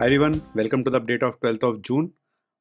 Hi everyone, welcome to the update of 12th of June.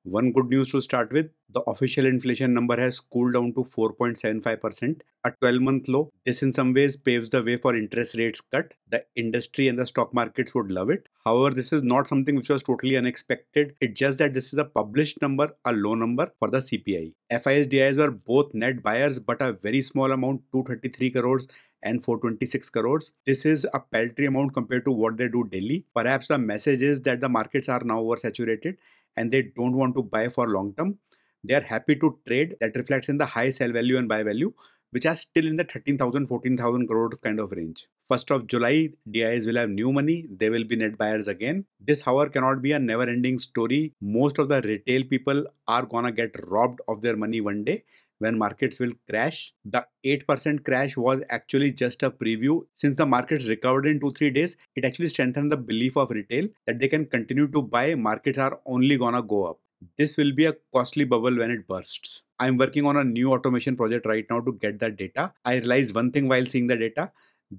One good news to start with, the official inflation number has cooled down to 4.75%, a 12-month low. This in some ways paves the way for interest rates cut. The industry and the stock markets would love it. However, this is not something which was totally unexpected. It's just that this is a published number, a low number for the CPI. FISDIs were both net buyers but a very small amount, 233 crores. And 426 crores. This is a paltry amount compared to what they do daily. Perhaps the message is that the markets are now oversaturated and they don't want to buy for long term. They are happy to trade. That reflects in the high sell value and buy value, which are still in the 13,000, 14,000 crore kind of range. 1st of July, DIIs will have new money. They will be net buyers again. This, however, cannot be a never-ending story. Most of the retail people are gonna get robbed of their money one day when markets will crash. The 8% crash was actually just a preview. Since the markets recovered in 2-3 days, it actually strengthened the belief of retail that they can continue to buy. Markets are only gonna go up. This will be a costly bubble when it bursts. I'm working on a new automation project right now to get that data. I realized one thing while seeing the data,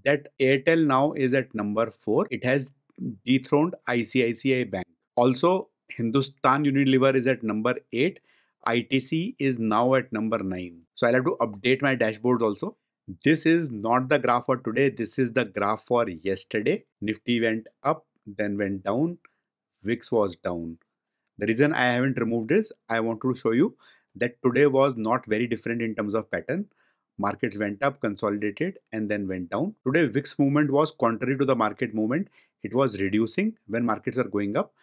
that Airtel now is at number 4. It has dethroned ICICI Bank. Also, Hindustan Unilever is at number 8. ITC is now at number 9. So I'll have to update my dashboards also. This is not the graph for today. This is the graph for yesterday. Nifty went up, then went down. VIX was down. The reason I haven't removed is I want to show you that today was not very different in terms of pattern. Markets went up, consolidated, and then went down. Today, VIX movement was contrary to the market movement. It was reducing when markets are going up,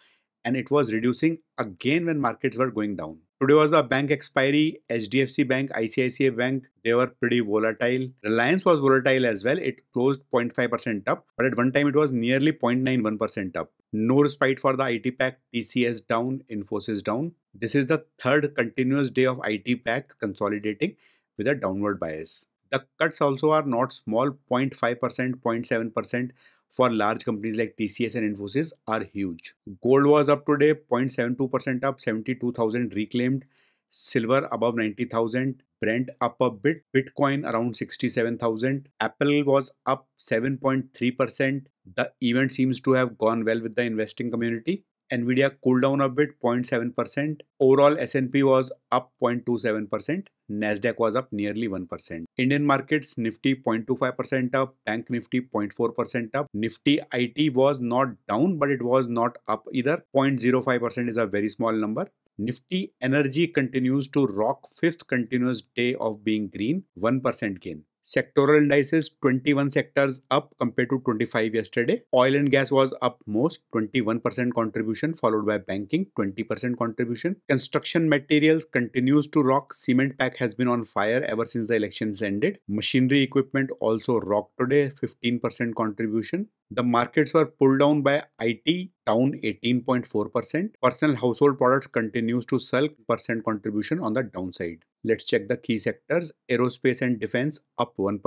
and it was reducing again when markets were going down. Today was a bank expiry. HDFC Bank, ICICI Bank, they were pretty volatile. Reliance was volatile as well. It closed 0.5% up, but at one time it was nearly 0.91% up. No respite for the IT pack. TCS down, Infosys down. This is the third continuous day of IT pack consolidating with a downward bias. The cuts also are not small. 0.5%, 0.7% for large companies like TCS and Infosys are huge. Gold was up today, 0.72% up, 72,000 reclaimed. Silver above 90,000. Brent up a bit. Bitcoin around 67,000. Apple was up 7.3%. The event seems to have gone well with the investing community. Nvidia cooled down a bit, 0.7%. Overall, S&P was up 0.27%. NASDAQ was up nearly 1%. Indian markets, Nifty 0.25% up. Bank Nifty 0.4% up. Nifty IT was not down, but it was not up either. 0.05% is a very small number. Nifty Energy continues to rock, 5th continuous day of being green, 1% gain. Sectoral indices, 21 sectors up compared to 25 yesterday. Oil and gas was up most, 21% contribution, followed by banking, 20% contribution. Construction materials continues to rock. Cement pack has been on fire ever since the elections ended. Machinery equipment also rocked today, 15% contribution. The markets were pulled down by IT, down 18.4%. Personal household products continues to sulk, percent contribution on the downside. Let's check the key sectors. Aerospace and defense up 1%,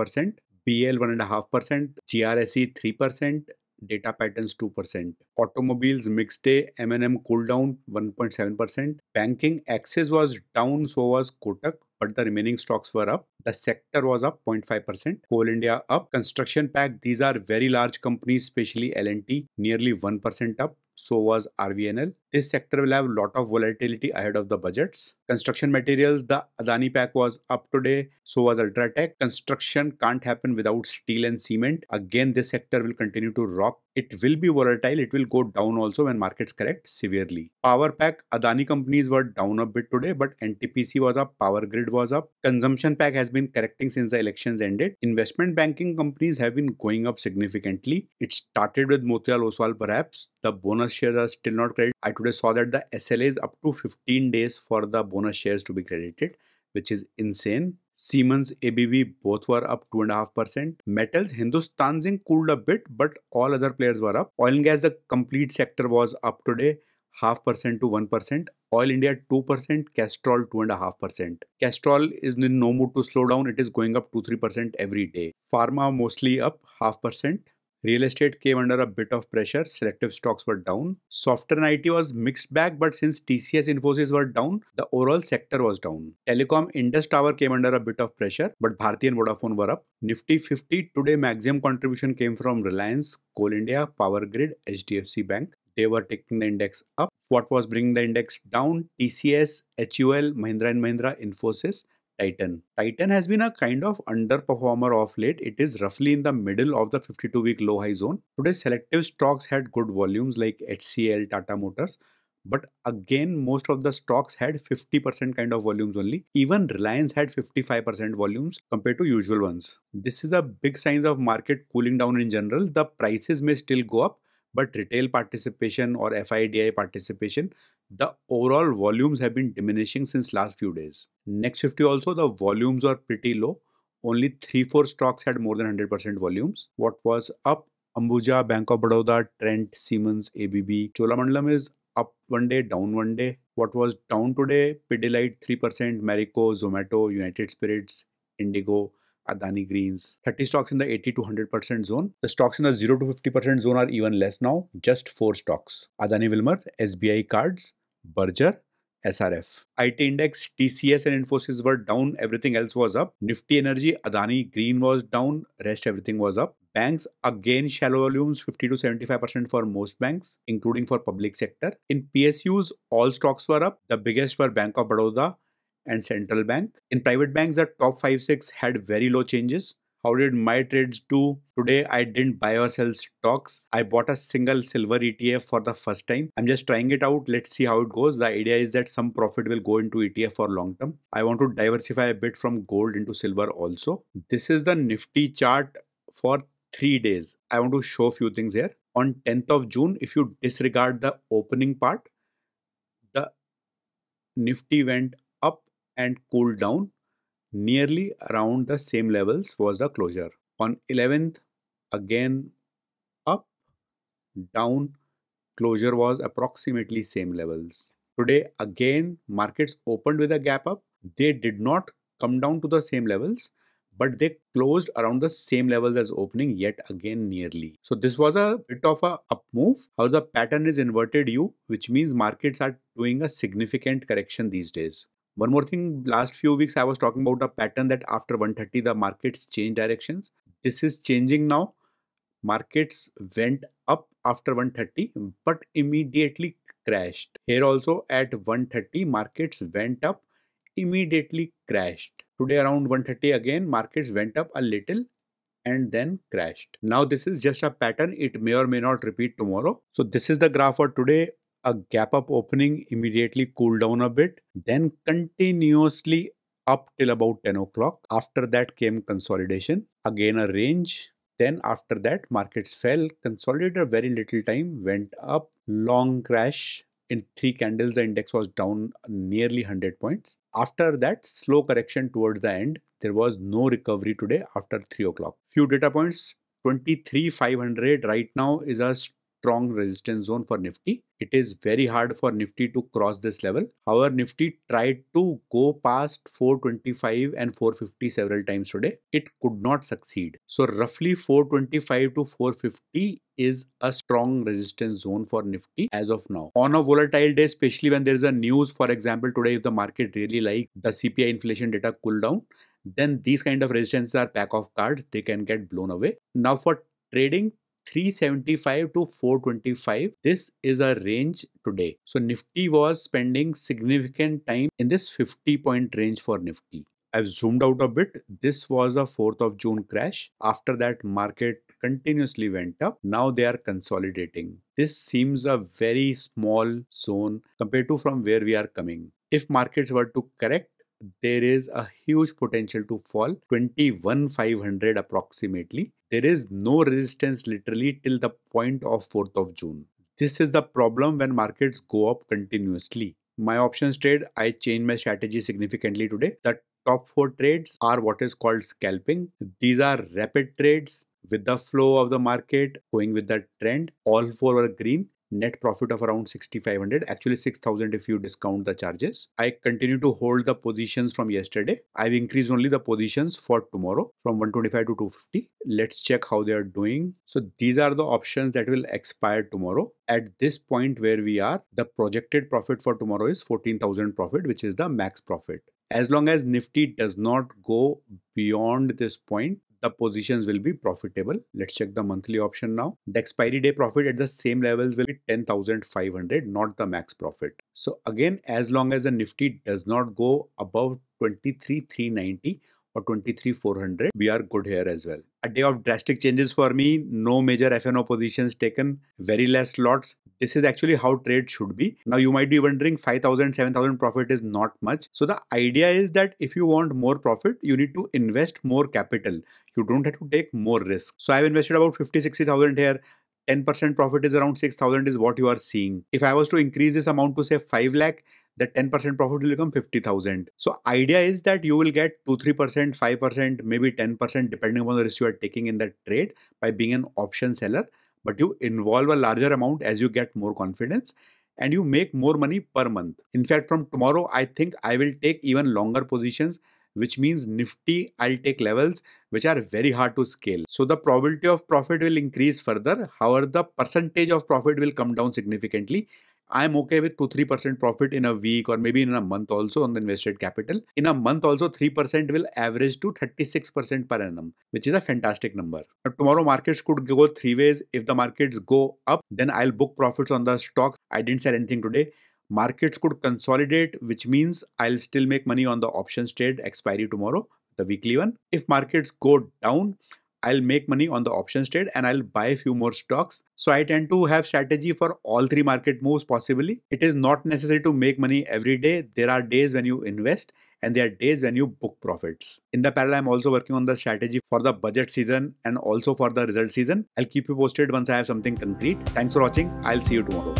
BL 1.5%, GRSE 3%, data patterns 2%. Automobiles mixed day, M&M cooled down 1.7%. Banking, Axis was down, so was Kotak, but the remaining stocks were up. The sector was up 0.5%. Coal India up. Construction pack, these are very large companies, especially L&T, nearly 1% up. So was RVNL. This sector will have a lot of volatility ahead of the budgets. Construction materials, the Adani pack was up today. So was Ultratech. Construction can't happen without steel and cement. Again, this sector will continue to rock. It will be volatile. It will go down also when markets correct severely. Power pack, Adani companies were down a bit today, but NTPC was up. Power Grid was up. Consumption pack has been correcting since the elections ended. Investment banking companies have been going up significantly. It started with Motilal Oswal perhaps. The bonus shares are still not credited. I today saw that the SLA is up to 15 days for the bonus shares to be credited, which is insane. Siemens, ABB both were up 2.5%. Metals, Hindustan Zinc cooled a bit, but all other players were up. Oil and gas, the complete sector was up today, 0.5% to 1%. Oil India 2%, Castrol 2.5%. Castrol is in no mood to slow down. It is going up 2-3% every day. Pharma mostly up 0.5%. Real estate came under a bit of pressure. Selective stocks were down. Software and IT was mixed back, but since TCS, Infosys were down, the overall sector was down. Telecom, Indus Tower came under a bit of pressure, but Bharti and Vodafone were up. Nifty 50 today maximum contribution came from Reliance, Coal India, Power Grid, HDFC Bank. they were taking the index up. What was bringing the index down? TCS, HUL, Mahindra & Mahindra, Infosys, Titan. Titan has been a kind of underperformer of late. It is roughly in the middle of the 52-week low-high zone. Today, selective stocks had good volumes like HCL, Tata Motors. But again, most of the stocks had 50% kind of volumes only. Even Reliance had 55% volumes compared to usual ones. This is a big sign of market cooling down in general. The prices may still go up, but retail participation or FIDI participation, the overall volumes have been diminishing since last few days. Next 50 also, the volumes are pretty low. Only 3-4 stocks had more than 100% volumes. What was up? Ambuja, Bank of Baroda, Trent, Siemens, ABB. Cholamandalam is up one day, down one day. What was down today? Pidilite 3%, Marico, Zomato, United Spirits, Indigo, Adani Greens. 30 stocks in the 80 to 100% zone. The stocks in the 0 to 50% zone are even less now. Just 4 stocks. Adani Wilmar, SBI Cards, Berger, SRF. IT Index, TCS and Infosys were down. Everything else was up. Nifty Energy, Adani Green was down. Rest everything was up. Banks, again shallow volumes, 50 to 75% for most banks, including for public sector. In PSUs, all stocks were up. The biggest were Bank of Baroda and Central Bank. In private banks, the top 5-6 had very low changes. How did my trades do? Today, I didn't buy or sell stocks. I bought a single silver ETF for the first time. I'm just trying it out. Let's see how it goes. The idea is that some profit will go into ETF for long term. I want to diversify a bit from gold into silver also. This is the Nifty chart for 3 days. I want to show a few things here. On 10th of June, if you disregard the opening part, the Nifty went up and cooled down. Nearly around the same levels was the closure. On 11th, again up, down, closure was approximately same levels. Today, again, markets opened with a gap up. They did not come down to the same levels, but they closed around the same levels as opening yet again nearly. So this was a bit of a up move. How the pattern is inverted U, which means markets are doing a significant correction these days. One more thing, last few weeks I was talking about a pattern that after 1:30 the markets change directions. This is changing now. Markets went up after 1:30 but immediately crashed. Here also at 1:30 markets went up, immediately crashed. Today around 1:30 again markets went up a little and then crashed. Now this is just a pattern. It may or may not repeat tomorrow. So this is the graph for today. A gap up opening, immediately cooled down a bit, then continuously up till about 10 o'clock. After that came consolidation, again a range. Then after that markets fell, consolidated a very little time, went up, long crash. In 3 candles, the index was down nearly 100 points. After that, slow correction towards the end. There was no recovery today after 3 o'clock. Few data points, 23,500 right now is a strong resistance zone for Nifty. It is very hard for Nifty to cross this level. However, Nifty tried to go past 425 and 450 several times today. It could not succeed. So roughly 425 to 450 is a strong resistance zone for Nifty as of now. On a volatile day, especially when there is a news, for example, today if the market really like the CPI inflation data cool down, then these kind of resistances are pack of cards. They can get blown away. Now for trading, 375 to 425. This is a range today. So Nifty was spending significant time in this 50-point range for Nifty. I've zoomed out a bit. This was the 4th of June crash. After that, market continuously went up. Now they are consolidating. This seems a very small zone compared to from where we are coming. If markets were to correct, there is a huge potential to fall, 21,500 approximately. There is no resistance literally till the point of 4th of June. This is the problem when markets go up continuously. My options trade, I changed my strategy significantly today. The top 4 trades are what is called scalping. These are rapid trades with the flow of the market, going with the trend. All 4 were green. Net profit of around 6,500, actually 6,000 if you discount the charges. I continue to hold the positions from yesterday. I've increased only the positions for tomorrow from 125 to 250. Let's check how they are doing. So these are the options that will expire tomorrow. At this point where we are, the projected profit for tomorrow is 14,000 profit, which is the max profit. As long as Nifty does not go beyond this point, the positions will be profitable. Let's check the monthly option now. The expiry day profit at the same levels will be 10,500, not the max profit. So again, as long as the Nifty does not go above 23,390 or 23,400, we are good here as well. A day of drastic changes for me, no major FNO positions taken, very less lots. This is actually how trade should be. Now you might be wondering 5,000, 7,000 profit is not much. So the idea is that if you want more profit, you need to invest more capital. You don't have to take more risk. So I've invested about 50, 60,000 here. 10% profit is around 6,000 is what you are seeing. If I was to increase this amount to say 5 lakh, the 10% profit will become 50,000. So idea is that you will get 2, 3%, 5%, maybe 10% depending upon the risk you are taking in that trade by being an option seller. But you involve a larger amount as you get more confidence and you make more money per month. In fact, from tomorrow, I think I will take even longer positions, which means Nifty, I'll take levels which are very hard to scale. So the probability of profit will increase further. However, the percentage of profit will come down significantly. I'm okay with 2-3% profit in a week or maybe in a month also on the invested capital. In a month also 3% will average to 36% per annum, which is a fantastic number. Now, tomorrow markets could go three ways. If the markets go up, then I'll book profits on the stocks. I didn't sell anything today. Markets could consolidate, which means I'll still make money on the options trade expiry tomorrow, the weekly one. If markets go down, I'll make money on the options trade and I'll buy a few more stocks. So I tend to have strategy for all three market moves possibly. It is not necessary to make money every day. There are days when you invest and there are days when you book profits. In the parallel, I'm also working on the strategy for the budget season and also for the result season. I'll keep you posted once I have something concrete. Thanks for watching. I'll see you tomorrow.